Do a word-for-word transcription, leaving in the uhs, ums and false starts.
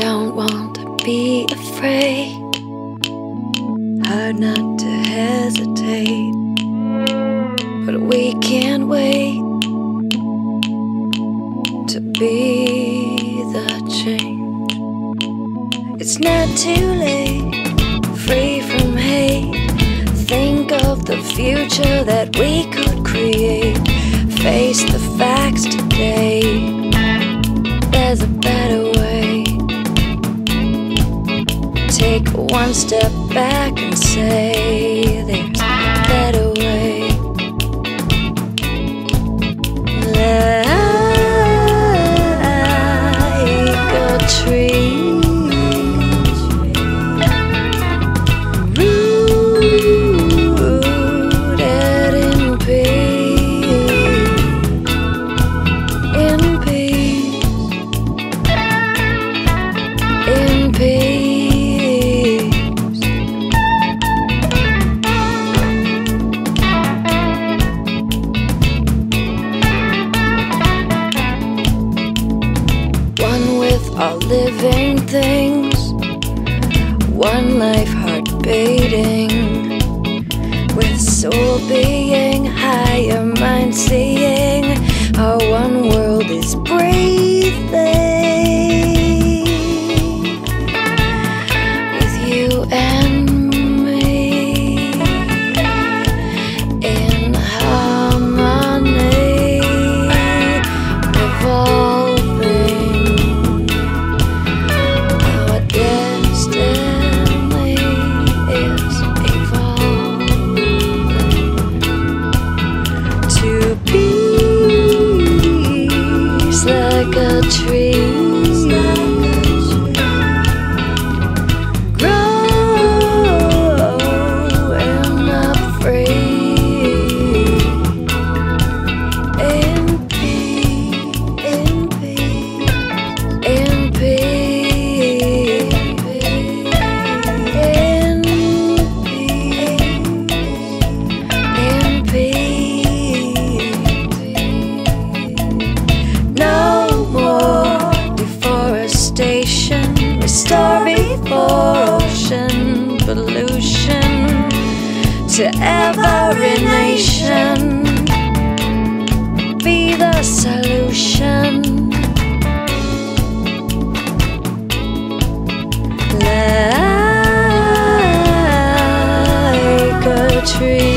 don't want to be afraid. Hard not to hesitate, but we can't wait to be the change. It's not too late, free from hate. Think of the future that we could create. Face the facts today. There's a better way. Take one step back and say there's a better way. Like a tree, rooted in peace, in peace, in peace. One with all living things, one life heart beating, with soul being, higher mind seeing, our one world is breathing. With you and me in harmony, revolving our destiny. Like a tree, growing up free, in peace, in peace, in peace, in peace, in peace. Restore before ocean pollution to every nation. Be the solution. Like a tree.